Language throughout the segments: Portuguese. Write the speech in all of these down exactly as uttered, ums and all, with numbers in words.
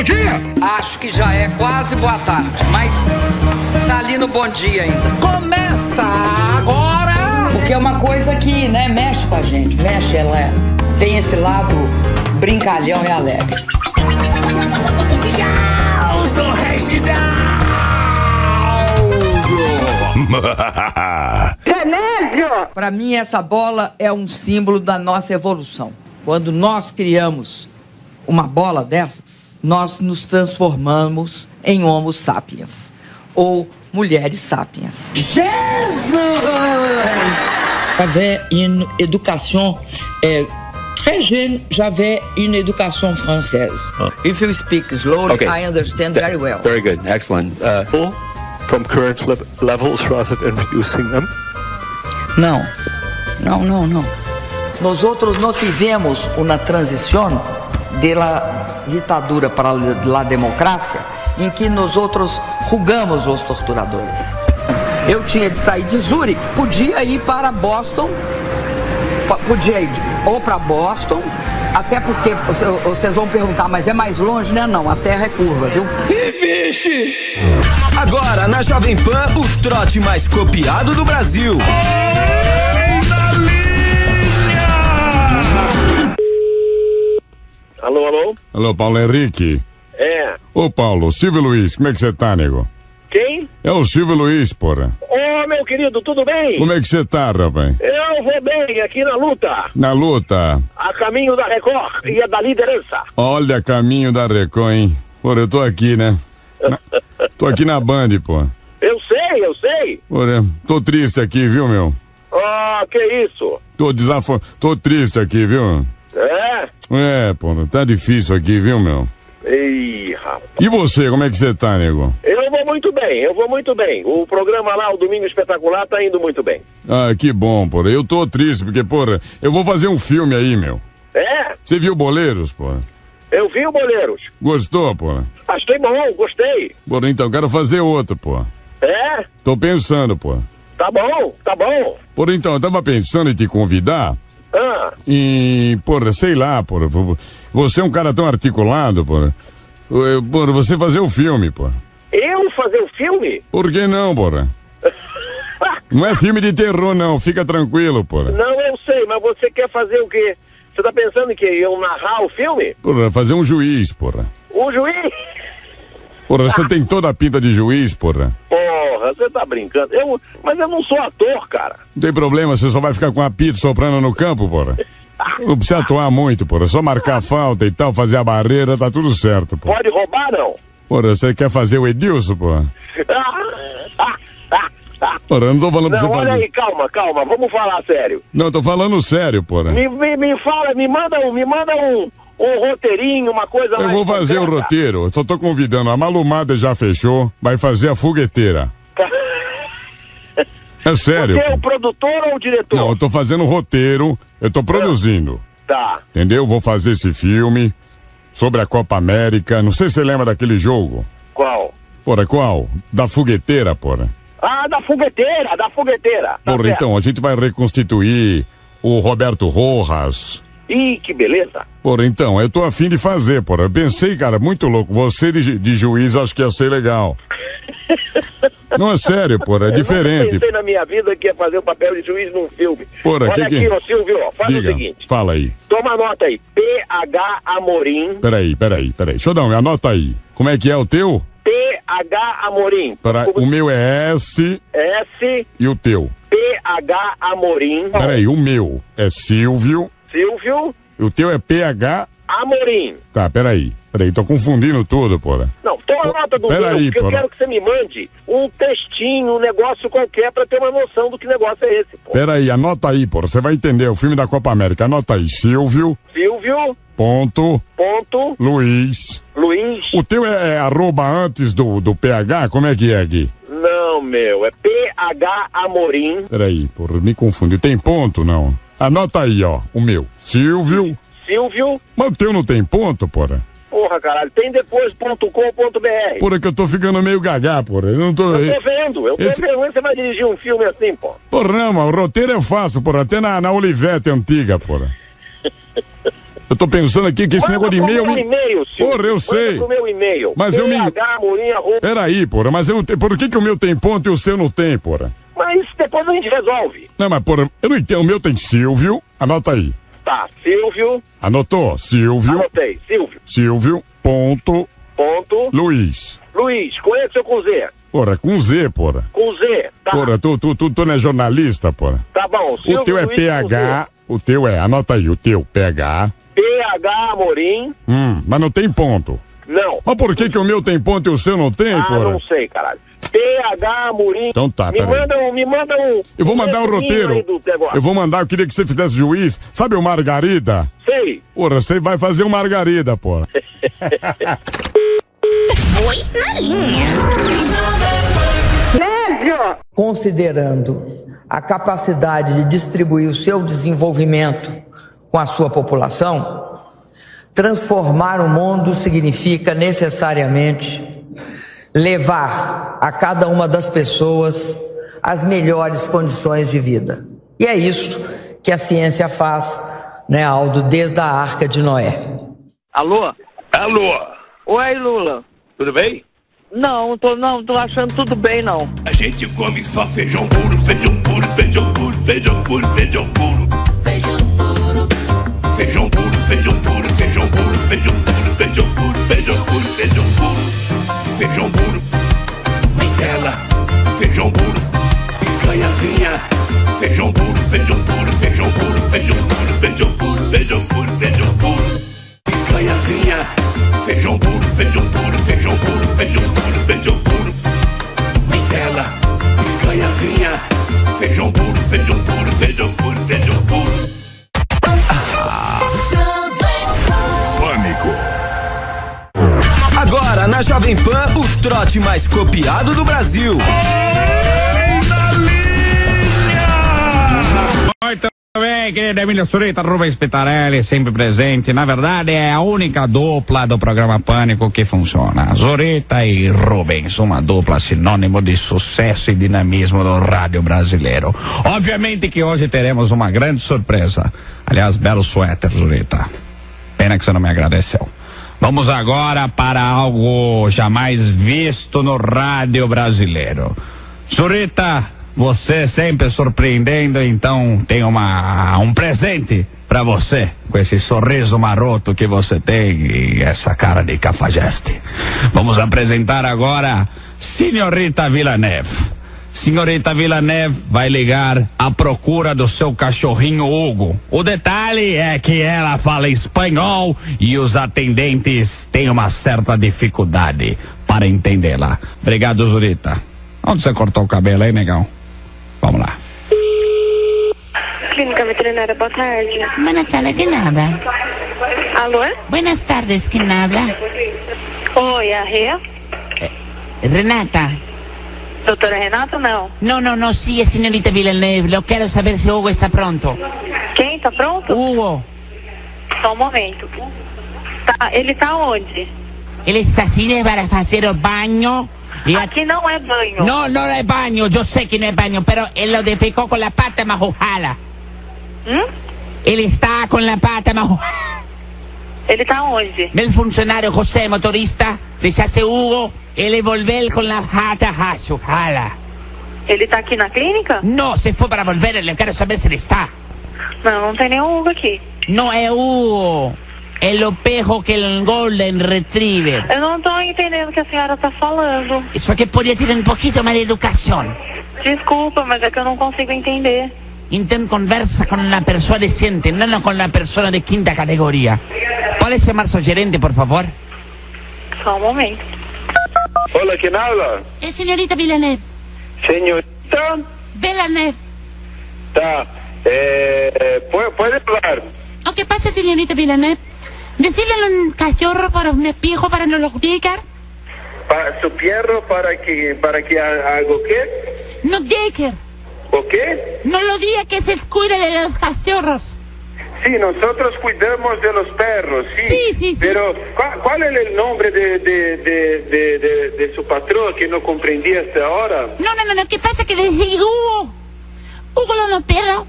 bom dia? Acho que já é quase boa tarde, mas tá ali no bom dia ainda. Começa agora! Porque é uma coisa que, né, mexe com a gente, mexe, ela é, tem esse lado brincalhão e alegre. Jaldo Reginaldo! Gênesio! Pra mim, essa bola é um símbolo da nossa evolução. Quando nós criamos uma bola dessas, nós nos transformamos em Homo sapiens, ou mulheres sapiens. Jesus! J'avais une éducation eh, très jeune, j'avais une éducation française. Huh. If you speak slowly, okay. I understand Th very well. Very good, excellent. Uh, from current le levels rather than reducing them? Não, não, não, não. Nós outros não tivemos uma transição da ditadura para a democracia, em que nós outros rugamos os torturadores. Eu tinha de sair de Zurich, podia ir para Boston, podia ir ou para Boston, até porque vocês vão perguntar, mas é mais longe, né? Não, a terra é curva, viu? E vixe! Agora, na Jovem Pan, o trote mais copiado do Brasil. Alô, alô? Alô, Paulo Henrique? É. Ô, Paulo, Silvio Luiz, como é que você tá, nego? Quem? É o Silvio Luiz, porra. Ô, meu querido, tudo bem? Como é que você tá, rapaz? Eu vou bem, aqui na luta. Na luta? A caminho da Record e a da liderança. Olha, caminho da Record, hein? Porra, eu tô aqui, né? Na... tô aqui na Band, pô. Eu sei, eu sei. Porra, tô triste aqui, viu, meu? Ah, que isso? Tô desafo... tô triste aqui, viu? É? É, pô, tá difícil aqui, viu, meu? Ei, rapaz. E você, como é que você tá, nego? Eu vou muito bem, eu vou muito bem. O programa lá, o Domingo Espetacular, tá indo muito bem. Ah, que bom, pô. Eu tô triste, porque, pô, eu vou fazer um filme aí, meu. É? Você viu Boleiros, pô? Eu vi o Boleiros. Gostou, pô? Achei bom, gostei. Pô, então, quero fazer outro, pô. É? Tô pensando, pô. Tá bom, tá bom. Pô, então, eu tava pensando em te convidar. Ah. E, porra, sei lá, porra, você é um cara tão articulado, porra, porra, você fazer o filme, porra. Eu fazer o filme? Por que não, porra? Não é filme de terror, não, fica tranquilo, porra. Não, eu sei, mas você quer fazer o quê? Você tá pensando em que eu narrar o filme? Porra, fazer um juiz, porra. Um juiz? Porra, você tem toda a pinta de juiz, porra. Porra, você tá brincando. Eu, mas eu não sou ator, cara. Não tem problema, você só vai ficar com a pita soprando no campo, porra. Não precisa atuar muito, porra. Só marcar a falta e tal, fazer a barreira, tá tudo certo, porra. Pode roubar, não? Porra, você quer fazer o Edilson, porra? Porra, eu não tô falando pra você fazer. Olha aí, calma, calma, vamos falar sério. Não, eu tô falando sério, porra. Me, me, me fala, me manda um, me manda um... um roteirinho, uma coisa lá. Eu vou fazer o roteiro, eu só tô convidando. A Malumada já fechou, vai fazer a fogueteira. É sério. Você é o produtor ou o diretor? Não, eu tô fazendo o roteiro, eu tô produzindo. Tá. Entendeu? Vou fazer esse filme sobre a Copa América. Não sei se você lembra daquele jogo. Qual? Porra, qual? Da fogueteira, porra. Ah, da fogueteira, da fogueteira. Porra, então, a gente vai reconstituir o Roberto Rojas. Ih, que beleza. Porra, então, eu tô afim de fazer, porra. Eu pensei, cara, muito louco. Você de, de juiz, acho que ia ser legal. Não, é sério, porra, é diferente. Eu pensei na minha vida que ia fazer o papel de juiz num filme. Porra, olha que, aqui, que... Ô, Silvio, ó, faz Diga, o seguinte. Fala aí. Toma nota aí. P H Amorim. Peraí, peraí, peraí. Deixa eu dar uma anota aí. Como é que é o teu? P H Amorim. Pra... O meu é S. S. E o teu? P H Amorim. Peraí, o meu é Silvio. Silvio. O teu é P H Amorim. Tá, peraí. Peraí, tô confundindo tudo, porra. Não, toma nota do meu, porque eu quero que você me mande um textinho, um negócio qualquer, pra ter uma noção do que negócio é esse, porra. Peraí, anota aí, porra. Você vai entender o filme da Copa América. Anota aí, Silvio. Silvio. Ponto. Ponto. Luiz. Luiz. O teu é, é arroba antes do, do P H? Como é que é, Gui? Não, meu, é P H Amorim. Peraí, porra, me confundi. Tem ponto, não? Anota aí, ó, o meu. Silvio. Silvio. Mas o teu não tem ponto, porra? Porra, caralho, tem depois ponto com ponto B R. Porra, que eu tô ficando meio gagá, porra. Eu não tô... Eu tô vendo, eu tô Esse... vendo. Você vai dirigir um filme assim, porra? Porra, não, mano, o roteiro eu faço, porra. Até na, na Olivete antiga, porra. Eu tô pensando aqui que esse manda negócio de e-mail. Meu e-mail, porra, eu manda sei. Pro meu e-mail. Mas eu me. Peraí, porra, mas eu não tenho. Por que que o meu tem ponto e o seu não tem, porra? Mas depois a gente resolve. Não, mas porra, eu não entendo. O meu tem Silvio. Anota aí. Tá, Silvio. Anotou? Silvio. Anotei, Silvio. Silvio. Ponto. Ponto. Luiz. Luiz, com X ou com Z? Porra, com Z, porra. Com Z, tá. Porra, tu, tu, tu, tu não é jornalista, porra. Tá bom, Silvio. O teu é Luiz P H. O teu é, anota aí, o teu, P H. P H Amorim. Hum, mas não tem ponto. Não. Mas por que que o meu tem ponto e o seu não tem, ah, porra? Ah, não sei, caralho. P H Amorim. Então tá, peraí. Me manda um, me manda um... Eu vou mandar o roteiro. Eu vou mandar, eu queria que você fizesse juiz. Sabe o Margarida? Sei. Porra, você vai fazer o Margarida, porra. Oi, na linha. Médio. Considerando a capacidade de distribuir o seu desenvolvimento com a sua população, transformar o mundo significa necessariamente levar a cada uma das pessoas as melhores condições de vida. E é isso que a ciência faz, né, Aldo, desde a Arca de Noé. Alô? Alô? Oi, Lula. Tudo bem? Não, tô, não, tô achando tudo bem, não. A gente come só feijão puro, feijão puro, feijão puro, feijão puro, feijão puro. Feijão puro. Feijão puro, feijão puro, feijão puro, feijão puro, feijão puro, feijão puro, feijão puro. Feijão puro. Mistela, feijão puro. Picanhazinha, feijão puro, feijão puro, feijão puro, feijão puro, feijão puro, feijão puro, feijão puro. Picanhazinha, feijão puro, feijão puro, feijão puro, feijão puro, feijão puro. Mistela, picanhazinha, feijão puro, feijão puro, feijão puro, feijão puro. Pânico. Agora na Jovem Pan, o trote mais copiado do Brasil. Bem, querido Emílio Surita, Rubens Pitarelli, sempre presente. Na verdade, é a única dupla do programa Pânico que funciona. Surita e Rubens, uma dupla sinônimo de sucesso e dinamismo do rádio brasileiro. Obviamente que hoje teremos uma grande surpresa. Aliás, belo suéter, Surita. Pena que você não me agradeceu. Vamos agora para algo jamais visto no rádio brasileiro. Surita, você sempre surpreendendo, então tem uma, um presente pra você, com esse sorriso maroto que você tem e essa cara de cafajeste. Vamos apresentar agora Senhorita Villeneuve. Senhorita Villeneuve vai ligar à procura do seu cachorrinho Hugo. O detalhe é que ela fala espanhol e os atendentes têm uma certa dificuldade para entendê-la. Obrigado, Zurita. Onde você cortou o cabelo, hein, negão? Vamos lá. Clínica Veterinária, boa tarde. Boa tarde, quem habla? Alô? Buenas tardes, quem habla? Oi, a Rê? Renata. Doutora Renata, não? Não, não, não, sim, é senhorita Villeneuve. Eu quero saber se o Hugo está pronto. Quem está pronto? Hugo. Só um momento. Tá, ele está onde? Ele está assim para fazer o banho. E aqui a... não é banho. Não, não é banho. Eu sei que não é banho, pero ele defecou com a pata marrojada. Hum? Ele está com a pata marrojada. Ele está onde? Meu funcionário José, motorista, disse Hugo, ele volveu com a pata rachada. Ele está aqui na clínica? Não, se for para volver, eu quero saber se ele está. Não, não tem nenhum Hugo aqui. Não é Hugo. É o perro que é um Golden Retriever. Eu não estou entendendo o que a senhora está falando. Isso aqui podia ter um pouquinho mais de educação. Desculpa, mas é que eu não consigo entender. Então conversa com uma pessoa decente, não com uma pessoa de quinta categoria. Pode chamar seu gerente, por favor? Só um momento. Olá, quem habla? É senhorita Villeneuve. Senhorita? Villeneuve. Tá. É, pode, pode falar. O que passa, senhorita Villeneuve? Decirle un cachorro para mi espejo para no lo diga. Para su perro para que para que hago qué? No diga. ¿O qué? No lo diga que se cuide de los cachorros. Sí, nosotros cuidamos de los perros, sí. Sí, sí, pero sí. ¿cuál, ¿cuál es el nombre de de, de, de, de de su patrón que no comprendí hasta ahora? No, no, no, no. ¿Qué pasa que desde Hugo, Hugo no perro?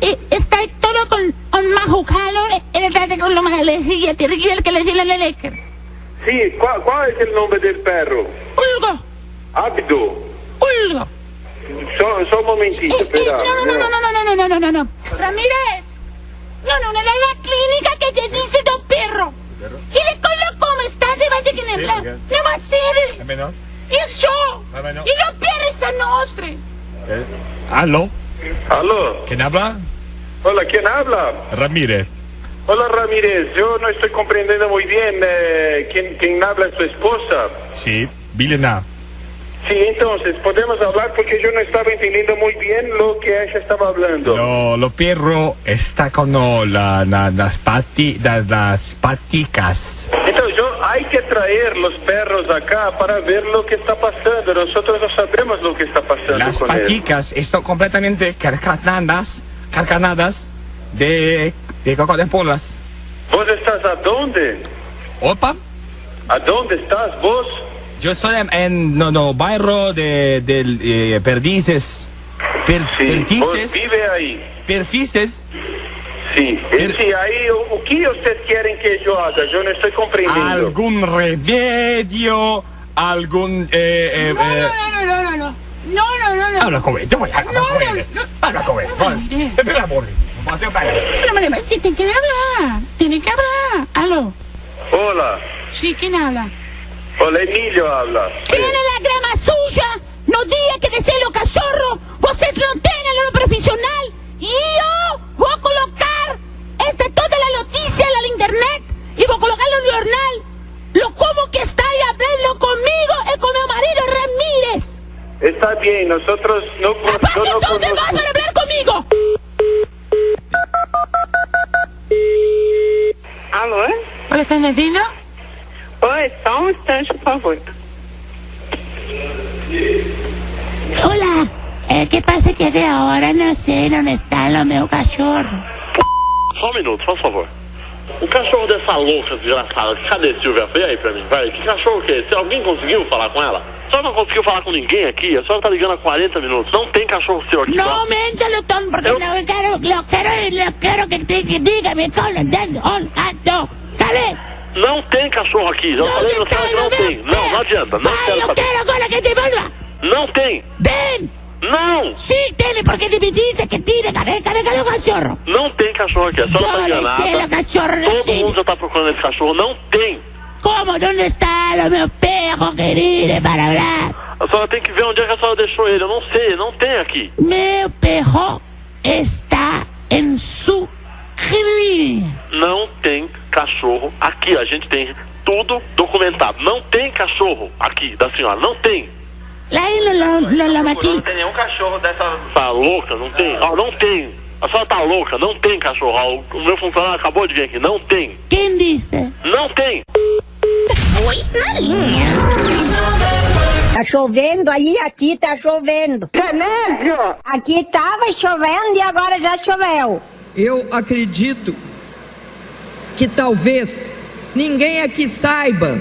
Estáis todos con, con más calor, estáis con más alegría, terrible que le digan el Eker. Sí, ¿cuál, ¿cuál es el nombre del perro? Hugo. Abdo. Hugo. Só, só um momentito, espera. No, no, no, no, no, no, no, no, no. Ramírez. No, no, no, es la clínica que te dice dos perros. Y le coloco como está, te va a tener que no va a ser. Es menor. Es yo. Y los perros están nuestros. Alô? Alô? Quem habla? Olá, quem habla? Ramírez. Olá, Ramírez, eu não estou compreendendo muito bem. Eh, quem, quem habla é sua esposa? Sim, sí, Villeneuve. Sim, sí, então, podemos falar porque eu não estava entendendo muito bem o que ela estava falando. No, o perro está com la, na, nas, pati, da, nas paticas. Então, eu há que trazer os perros acá para ver o que está passando. Nós não sabemos o que está passando. As paticas ele. Estão completamente carcanadas, carcanadas de, de cocô de polas. Vos estás aonde? Opa! Aonde estás vos? Eu estou em no, no bairro de, de, de Perdizes. Per, sí. Perdizes. Vive aí. Perfizes. Sim, esse aí, o, o que vocês querem que eu haja? Eu não estou compreendendo. Algum remédio, algum... Eh, eh, não, não, não, não, não, não, não, não, não. Habla com ele, eu vou falar com ele. Habla com ele, vai. Pelo amor de Deus. Mas tem que falar, tem que falar. Alô? Olá. Sim, quem habla? Olá, Emílio habla. Tiene la grama suja, no dia que desee lo cachorro, vocês não têm no profissional, e eu vou colocar esta toda la noticia en la internet y voy a colocarlo en el jornal. Lo como que está ahí hablando conmigo es con mi marido Ramírez. Está bien, nosotros no podemos. No ¿Dónde vas para hablar conmigo? ¿Aló? ¿Hola, está Nevina? Oi, só um instante, por favor. Hola, eh, ¿qué pasa que de ahora no sé dónde está lo meu cachorro? Só um minuto, por favor. O cachorro dessa louca desgraçada, cadê Silvia? Vem aí pra mim, vai. Que cachorro que é esse? Alguém conseguiu falar com ela? A senhora não conseguiu falar com ninguém aqui? A senhora tá ligando há quarenta minutos. Não tem cachorro seu aqui. Não aumenta o tom, porque eu não quero, eu quero, eu quero que, te, que diga, me estou andando, andando. Cadê? Não tem cachorro aqui. Eu falei pra senhora que não tem. Pé. Não, não adianta. Não Ai, quero eu saber. Quero agora que te manda. Não tem. Tem. Não! Sim, tem, porque ele me disse que tira, cadê, cadê, cadê o cachorro? Não tem cachorro aqui, a senhora tá enganada. Cheiro, cachorro, todo mundo cheiro. Já tá procurando esse cachorro, não tem! Como? Onde está o meu perro querido para lá? A senhora tem que ver onde é que a senhora deixou ele, eu não sei, não tem aqui. Meu perro está em sua clínica. Não tem cachorro aqui, a gente tem tudo documentado. Não tem cachorro aqui da senhora, não tem! Lá em Lomati. Não tem nenhum cachorro dessa... Tá louca? Não tem? Ah, não tem. A senhora tá louca, não tem cachorro. O meu funcionário acabou de vir aqui, não tem. Quem disse? Não tem. Oi, na linha. Tá chovendo aí, aqui tá chovendo. Gênesio! Aqui tava chovendo e agora já choveu. Eu acredito que talvez ninguém aqui saiba,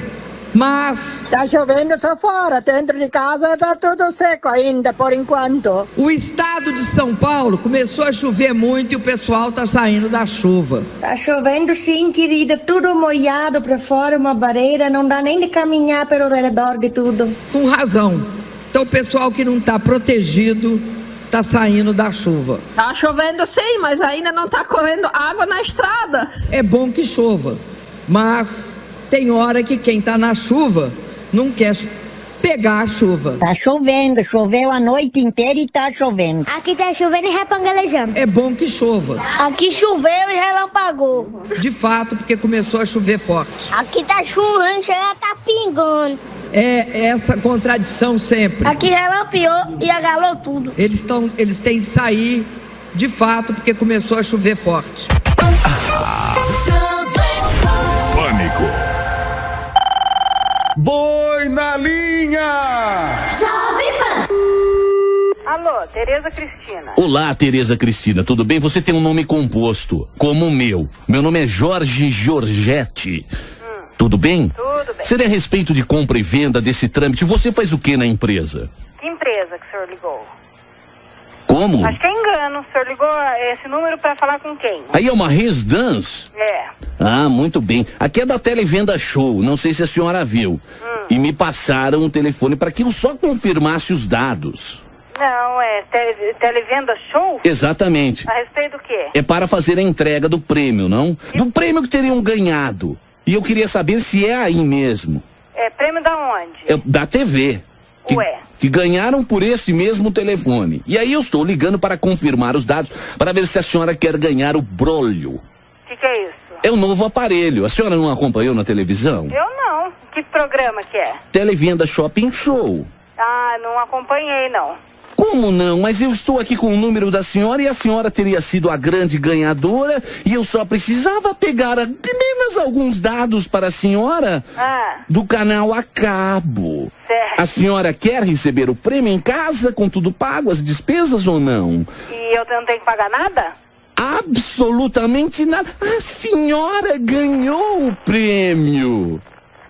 mas... Está chovendo só fora, dentro de casa está tudo seco ainda, por enquanto. O estado de São Paulo começou a chover muito e o pessoal está saindo da chuva. Está chovendo sim, querida, tudo molhado para fora, uma barreira, não dá nem de caminhar pelo redor de tudo. Com razão. Então o pessoal que não está protegido está saindo da chuva. Está chovendo sim, mas ainda não está correndo água na estrada. É bom que chova, mas... tem hora que quem tá na chuva não quer pegar a chuva. Tá chovendo, choveu a noite inteira e tá chovendo. Aqui tá chovendo e repangalejando. É bom que chova. Aqui choveu e relampagou. De fato, porque começou a chover forte. Aqui tá chovendo, já tá pingando. É essa contradição sempre. Aqui relampiou e agalou tudo. Eles, estão, eles têm de sair, de fato, porque começou a chover forte. Pânico. Boi na linha! Jovem Pan! Alô, Tereza Cristina. Olá, Tereza Cristina, tudo bem? Você tem um nome composto, como o meu. Meu nome é Jorge Jorgetti. Hum. Tudo bem? Tudo bem. Seria a respeito de compra e venda desse trâmite, você faz o que na empresa? Que empresa que o senhor ligou? Como? Mas que engano, o senhor ligou esse número pra falar com quem? Aí é uma residência? É. Ah, muito bem. Aqui é da Televenda Show, não sei se a senhora viu. Hum. E me passaram o um telefone pra que eu só confirmasse os dados. Não, é tele, Televenda Show? Exatamente. A respeito do quê? É para fazer a entrega do prêmio, não? E... do prêmio que teriam ganhado. E eu queria saber se é aí mesmo. É prêmio da onde? É da T V. Que, Ué. que ganharam por esse mesmo telefone. E aí eu estou ligando para confirmar os dados, para ver se a senhora quer ganhar o brolho. O que, que é isso? É um novo aparelho. A senhora não acompanhou na televisão? Eu não. Que programa que é? Televenda Shopping Show. Ah, não acompanhei, não. Como não? Mas eu estou aqui com o número da senhora e a senhora teria sido a grande ganhadora e eu só precisava pegar apenas alguns dados para a senhora ah. do canal a cabo. Certo. A senhora quer receber o prêmio em casa com tudo pago, as despesas ou não? E eu não tenho que pagar nada? Absolutamente nada. A senhora ganhou o prêmio.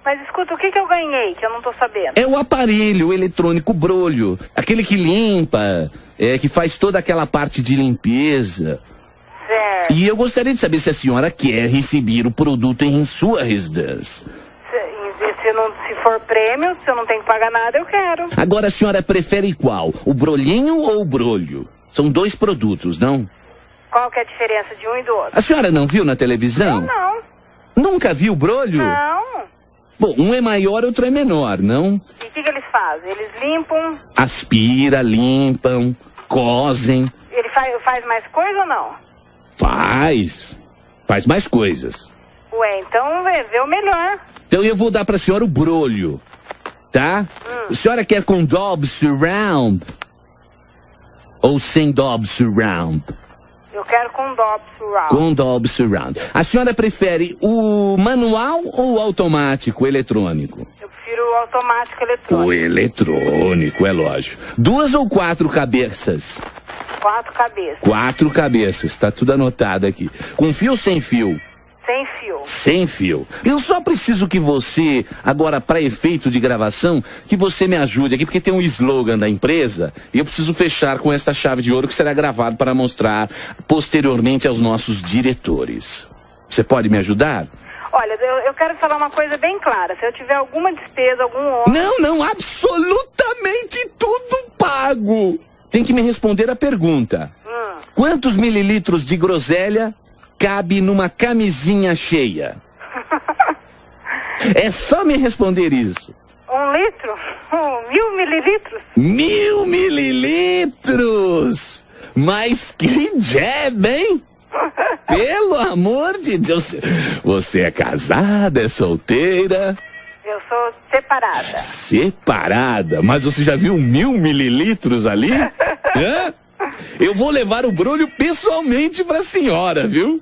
Mas escuta, o que que eu ganhei que eu não tô sabendo? É o aparelho eletrônico brolho, aquele que limpa, é, que faz toda aquela parte de limpeza. Certo. E eu gostaria de saber se a senhora quer receber o produto em sua residência. Se, se, não, se for prêmio, se eu não tenho que pagar nada, eu quero. Agora a senhora prefere qual? O brolhinho ou o brolho? São dois produtos, não? Qual que é a diferença de um e do outro? A senhora não viu na televisão? Eu não. Nunca viu o brolho? Não. Bom, um é maior, outro é menor, não? E o que, que eles fazem? Eles limpam? Aspira, limpam, cosem. Ele faz, faz mais coisa ou não? Faz. Faz mais coisas. Ué, então vê, vê o melhor. Então eu vou dar pra senhora o brolho, tá? Hum. A senhora quer com Dolby Surround? Ou sem Dolby Surround? Eu quero com Dolby Surround. Com Dolby Surround. A senhora prefere o manual ou o automático, eletrônico? Eu prefiro o automático eletrônico. O eletrônico, é lógico. Duas ou quatro cabeças? Quatro cabeças. Quatro cabeças, tá tudo anotado aqui. Com fio ou sem fio? Sem fio. Sem fio. Eu só preciso que você, agora para efeito de gravação, que você me ajude aqui, porque tem um slogan da empresa e eu preciso fechar com esta chave de ouro que será gravado para mostrar posteriormente aos nossos diretores. Você pode me ajudar? Olha, eu, eu quero falar uma coisa bem clara. Se eu tiver alguma despesa, algum ônus... Não, não, absolutamente tudo pago. Tem que me responder a pergunta. Hum. Quantos mililitros de groselha cabe numa camisinha cheia? É só me responder isso. Um litro? Um mil mililitros? Mil mililitros! Mas que jeb, hein? Pelo amor de Deus! Você é casada, é solteira? Eu sou separada. Separada? Mas você já viu mil mililitros ali? Hã? Eu vou levar o brolho pessoalmente pra senhora, viu?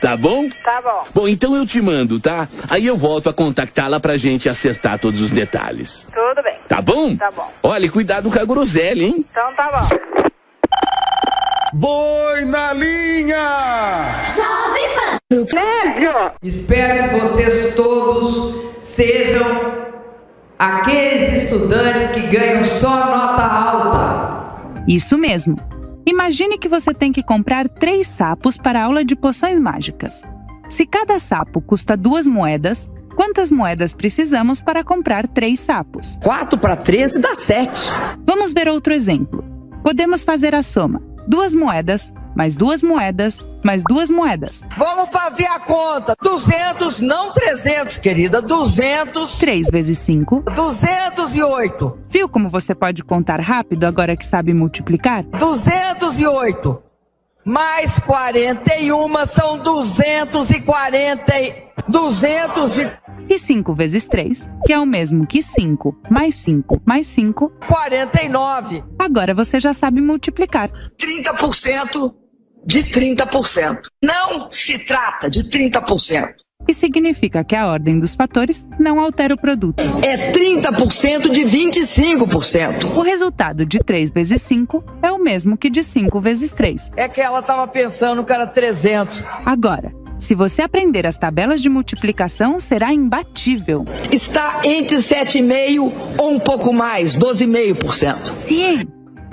Tá bom? Tá bom. Bom, então eu te mando, tá? Aí eu volto a contactá-la pra gente acertar todos os detalhes. Tudo bem. Tá bom? Tá bom. Olha, cuidado com a groselha, hein? Então tá bom. Boi na linha! Jovem Pan! Espero que vocês todos sejam aqueles estudantes que ganham só nota alta. Isso mesmo. Imagine que você tem que comprar três sapos para a aula de poções mágicas. Se cada sapo custa duas moedas, quantas moedas precisamos para comprar três sapos? Quatro para treze dá sete. Vamos ver outro exemplo. Podemos fazer a soma. Duas moedas, mais duas moedas, mais duas moedas. Vamos fazer a conta. duzentos, não trezentos, querida. duzentos. três vezes cinco. duzentos e oito. Viu como você pode contar rápido agora que sabe multiplicar? duzentos e oito. Mais quarenta e um são duzentos e quarenta. duzentos e... e cinco vezes três, que é o mesmo que cinco, mais cinco, mais cinco... quarenta e nove. Agora você já sabe multiplicar. trinta por cento de trinta por cento. Não se trata de trinta por cento. E significa que a ordem dos fatores não altera o produto. É trinta por cento de vinte e cinco por cento. O resultado de três vezes cinco é o mesmo que de cinco vezes três. É que ela estava pensando que era trezentos. Agora, se você aprender as tabelas de multiplicação, será imbatível. Está entre sete vírgula cinco por cento ou um pouco mais, doze vírgula cinco por cento. Sim!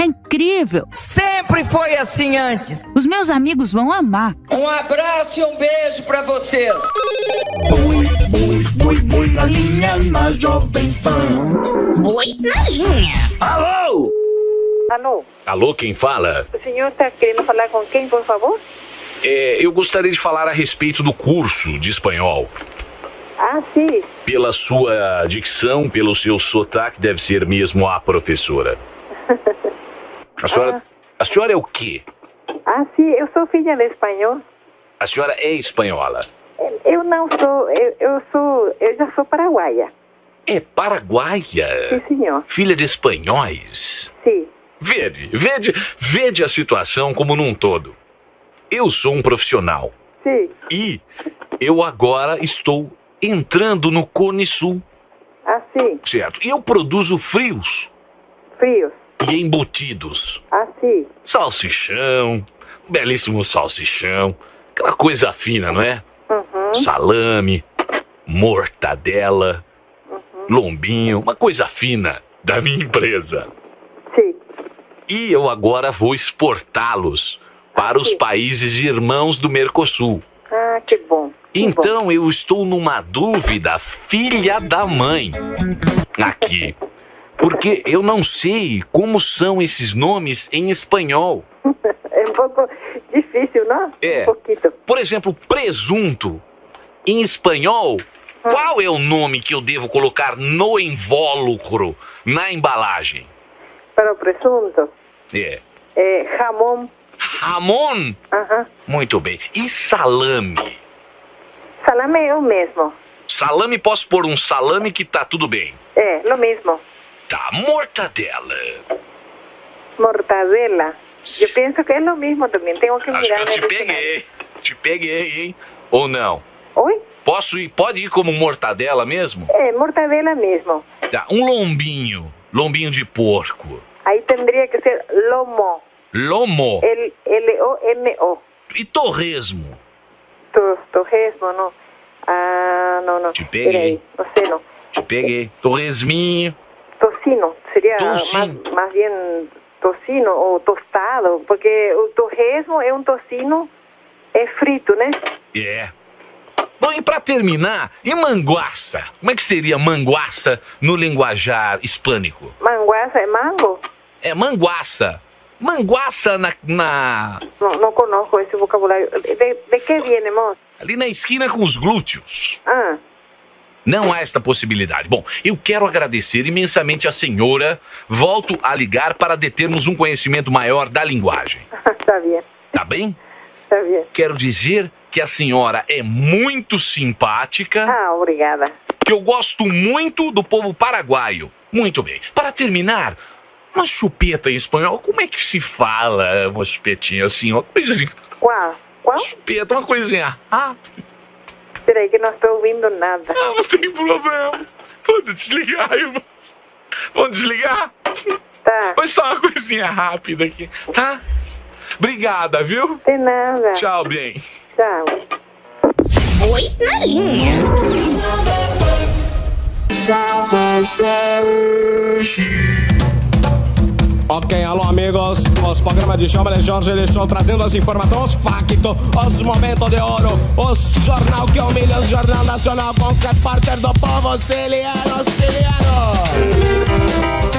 incrível. Sempre foi assim antes. Os meus amigos vão amar. Um abraço e um beijo pra vocês. Boi, boi, boi, boi na linha na Jovem Pan. Boi na linha. Alô? Alô? Alô, quem fala? O senhor tá querendo falar com quem, por favor? É, eu gostaria de falar a respeito do curso de espanhol. Ah, sim. Pela sua dicção, pelo seu sotaque, deve ser mesmo a professora. A senhora, ah. a senhora é o quê? Ah, sim, eu sou filha de espanhol. A senhora é espanhola? Eu não sou, eu, eu sou, eu já sou paraguaia. É paraguaia? Sim, senhor. Filha de espanhóis? Sim. Vede, vede, vede a situação como num todo. Eu sou um profissional. Sim. E eu agora estou entrando no Cone Sul. Ah, sim. Certo. E eu produzo frios. Frios. E embutidos. Ah, sim. Salsichão, belíssimo salsichão. Aquela coisa fina, não é? Uhum. Salame, mortadela, uhum. lombinho. Uma coisa fina da minha empresa. Sim. E eu agora vou exportá-los para os países irmãos do Mercosul. Ah, que bom. Que então bom. Eu estou numa dúvida, filha da mãe, aqui. Porque eu não sei como são esses nomes em espanhol. É um pouco difícil, não? É. Um pouquinho. Por exemplo, presunto. Em espanhol, hum. qual é o nome que eu devo colocar no invólucro, na embalagem? Para o presunto? É. É jamón. Ramon? Uhum. Muito bem. E salame? Salame é o mesmo. Salame, posso pôr um salame que tá tudo bem? É, no mesmo. Tá, mortadela. Mortadela? Eu penso que é o mesmo também, tenho que mirar. Acho que eu te peguei, te peguei, hein? Ou não? Oi? Posso ir, pode ir como mortadela mesmo? É, mortadela mesmo. Tá, um lombinho, lombinho de porco. Aí teria que ser lomo. Lomo. L-O-M-O. E torresmo? Tor, torresmo, não. Ah, não, não. Te peguei. Não sei, não. Te peguei. Torresminho. Tocino. Seria tocino. Mais, mais bem tocino ou tostado, porque o torresmo é um tocino é frito, né? É. Yeah. Bom, e pra terminar, e manguaça? Como é que seria manguaça no linguajar hispânico? Manguaça é mango? É manguaça. Manguaça na... na... Não, não conheço esse vocabulário. De, de que vem, moço? Ali na esquina com os glúteos. Ah. Não há esta possibilidade. Bom, eu quero agradecer imensamente a senhora. Volto a ligar para determos um conhecimento maior da linguagem. Tá bem. Tá bem? Tá bem. Quero dizer que a senhora é muito simpática. Ah, obrigada. Que eu gosto muito do povo paraguaio. Muito bem. Para terminar... Uma chupeta em espanhol, como é que se fala uma chupetinha assim, uma coisinha? Qual? Qual? Chupeta, uma coisinha. Ah. Peraí que não estou ouvindo nada. Ah, não tem problema. Pode desligar, irmão. Vamos desligar? Tá. Foi só uma coisinha rápida aqui, tá? Obrigada, viu? De nada. Tchau, bem. Tchau. Oi, na linha. Ok, alô amigos, os programas de Djalma Jorge Show trazendo as informações, os factos, os momentos de ouro, os jornal que humilha, os jornal nacional com os repórteres do povo ciliano, ciliano.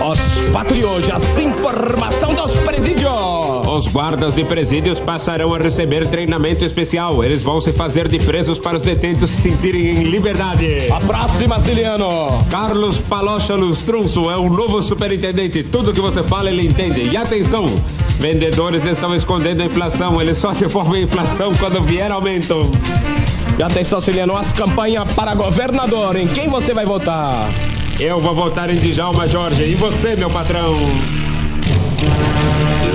Os fatos de hoje, as informações dos presídios. Os guardas de presídios passarão a receber treinamento especial. Eles vão se fazer de presos para os detentos se sentirem em liberdade. A próxima, ciliano. Carlos Palocha Trunso é o novo superintendente. Tudo que você fala, ele entende. E atenção, vendedores estão escondendo a inflação. Eles só devolvem a inflação quando vier aumento. E atenção, Ciliano, as campanhas para governador. Em quem você vai votar? Eu vou votar em Djalma Jorge. E você, meu patrão?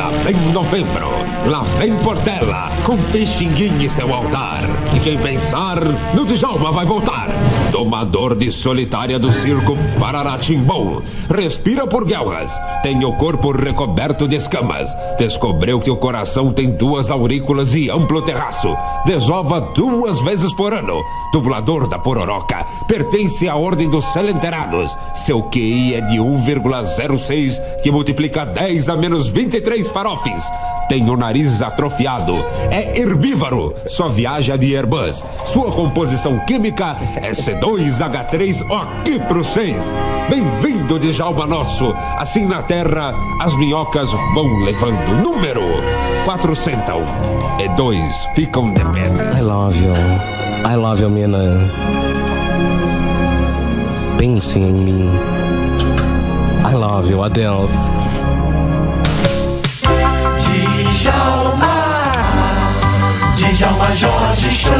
Lá vem novembro, lá vem Portela, com Pixinguinha e seu altar. E quem pensar, no Djalma vai voltar. Domador de solitária do circo Pararatimbom. Respira por guelras, tem o corpo recoberto de escamas. Descobriu que o coração tem duas aurículas e amplo terraço. Desova duas vezes por ano. Dublador da pororoca, pertence à ordem dos selenterados. Seu Q I é de um vírgula zero seis, que multiplica dez a menos vinte e três farofes. Tem o nariz atrofiado, é herbívoro, só viaja de Airbus. Sua composição química é C dois H três O Q seis. Bem-vindo, Djalma nosso. Assim na terra, as minhocas vão levando número. Quatro sentam e dois ficam de pé. I love you. I love you, mina. Pensem em mim. I love you. Adeus. Djalma, Djalma Jorge Show.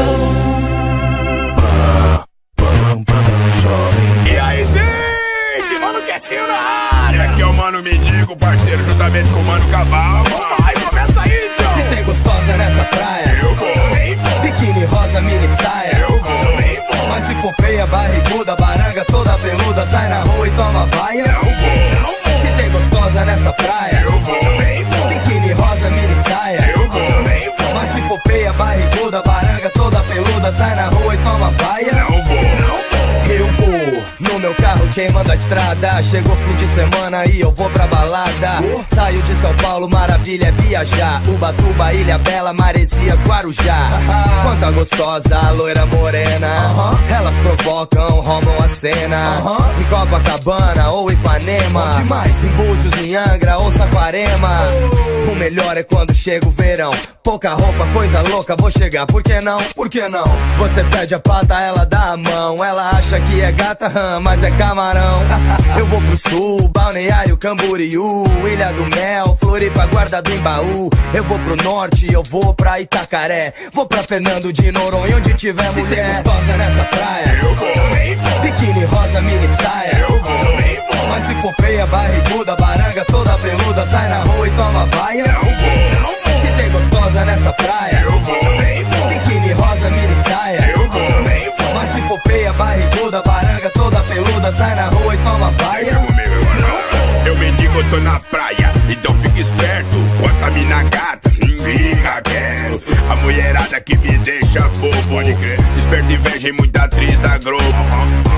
E aí, gente, mano quietinho na área. E aqui é o Mano Mendigo, parceiro, juntamente com o Mano Cavalo. Vai, começa aí, tchau. Se tem gostosa nessa praia, eu vou. Biquíni rosa, mini saia, eu vou. Mas se for feia, barriguda, baranga toda peluda, sai na rua e toma vaia, eu vou. Se tem gostosa nessa praia, eu vou. Biquíni rosa, mini saia, eu vou. Mas se for feia, barriguda, baranga toda peluda, sai na rua e toma vaia, não vou. Eu vou no meu carro queimando a estrada. Chegou fim de semana e eu vou pra balada. uh? Saio de São Paulo, maravilha é viajar. Ubatuba, Ilha Bela, Maresias, Guarujá. uh-huh. Quanta gostosa, loira morena. uh-huh. Elas provocam, roubam a cena. uh-huh. Em Copacabana ou Ipanema. Demais. Em Búzios, em Angra ou Saquarema. uh-huh. O melhor é quando chega o verão. Pouca roupa, coisa louca, vou chegar, por que não? Por que não? Você pede a pata, ela dá a mão. Ela acha que é gata, hum, mas é camarão. Eu vou pro sul, Balneário Camboriú, Ilha do Mel, Floripa, Guarda do Embaú. Eu vou pro norte, eu vou pra Itacaré. Vou pra Fernando de Noronha, onde tiver mulher. Se tem gostosa nessa praia, eu vou. Biquíni rosa, mini saia, eu vou. Mas se for feia, barriguda, baranga toda peluda, sai na rua e toma vaia, não vou. Se tem gostosa nessa praia, eu vou. Biquíni rosa, mini saia, eu vou. Mas se for feia, barriguda, baranga toda peluda, sai na rua e toma vaia. Eu mendigo, eu tô na praia, então fica esperto. Quanto a mina gata, fica quieto. A mulherada que me deixa bobo, pode crer. Esperto, inveja e muita atriz da Globo.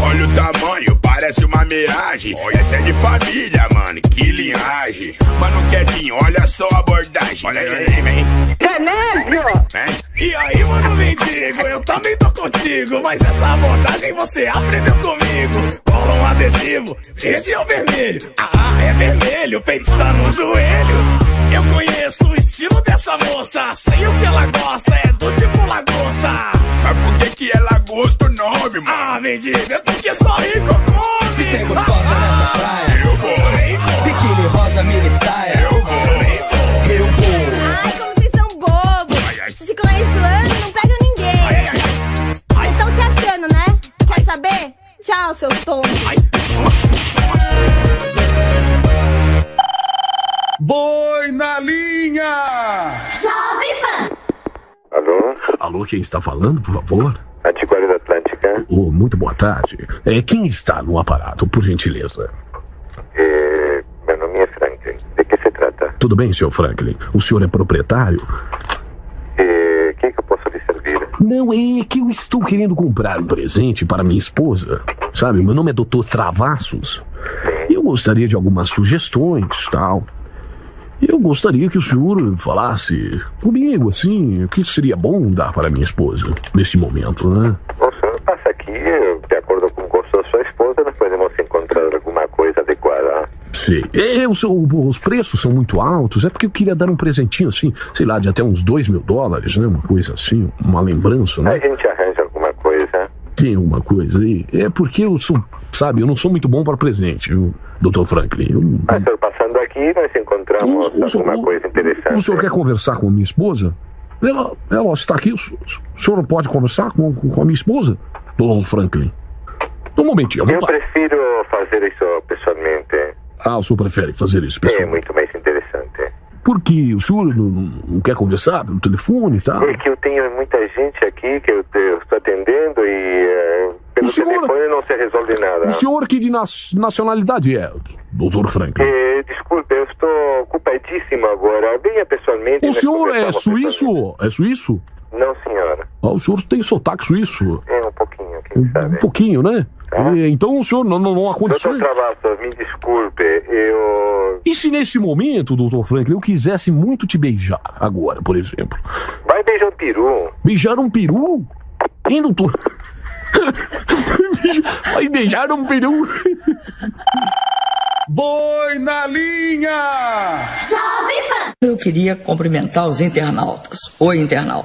Olha o tamanho, parece uma miragem. Essa é de família, mano, que linhagem. Mano quietinho, olha só a abordagem. Olha aí, hein? Gênesio! E aí, mano mendigo, eu também tô contigo. Mas essa abordagem você aprendeu comigo. Cola um adesivo, verde ou vermelho? Ah, é vermelho, o peito tá no joelho. Eu conheço o estilo dessa moça, sei o que ela gosta, é do tipo lagosta. Mas por que que ela gosta o nome, mano? Ah, mendiga, porque só rico come. Se tem gostosa ah, nessa praia, eu vou. Biquíni rosa, mini saia, eu vou. Eu vou. Ai, como vocês são bobos. Ai, ai. Vocês ficam aí zoando e não pegam ninguém. Ai, ai, ai. Vocês estão se achando, né? Quer ai. Saber? Tchau, seus tombos. Boi na linha! Jovem Pan! Alô? Alô, quem está falando, por favor? Antiquário da Atlântica. Oh, muito boa tarde. É, quem está no aparato, por gentileza? É, meu nome é Franklin. De que se trata? Tudo bem, senhor Franklin. O senhor é proprietário? É, o que, que eu posso lhe servir? Não, é que eu estou querendo comprar um presente para minha esposa. Sabe, meu nome é doutor Travassos. Eu gostaria de algumas sugestões, tal. Eu gostaria que o senhor falasse comigo, assim, o que seria bom dar para minha esposa, nesse momento, né? O senhor passa aqui, de acordo com o gosto da sua esposa, nós podemos encontrar alguma coisa adequada. Sim. É, os, os preços são muito altos, é porque eu queria dar um presentinho, assim, sei lá, de até uns dois mil dólares, né? Uma coisa assim, uma lembrança, né? A gente arranja alguma coisa. Tem alguma coisa aí. É porque eu sou, sabe, eu não sou muito bom para presente, viu, doutor Franklin? Eu, Mas, eu... senhor, passando aqui, nós encontramos o, o, alguma o, coisa interessante. O senhor quer conversar com a minha esposa? Ela, ela está aqui, o senhor, o senhor não pode conversar com, com a minha esposa, doutor Franklin? Um momentinho, eu vou Eu lá. prefiro fazer isso pessoalmente. Ah, o senhor prefere fazer isso pessoalmente? É muito mais interessante. Porque o senhor não, não quer conversar pelo telefone e tal? É que eu tenho muita gente aqui que eu estou atendendo e é, pelo senhor, telefone não se resolve nada. O senhor que de nacionalidade é, doutor Franklin? É, desculpe, eu estou ocupadíssimo agora, venha pessoalmente... O senhor é suíço? É suíço? Não, senhora. Ah, o senhor tem sotaque suíço? É, um pouquinho, quem sabe. Um pouquinho, né? Ah. Então o senhor não, não, não há condições... Doutor Travassos, me desculpe, eu... E se nesse momento, doutor Franklin, eu quisesse muito te beijar agora, por exemplo? Vai beijar um peru. Beijar um peru? Hein, doutor? Vai beijar um peru? Boi na linha! Jovem Pan! Eu queria cumprimentar os internautas. Oi, internauta.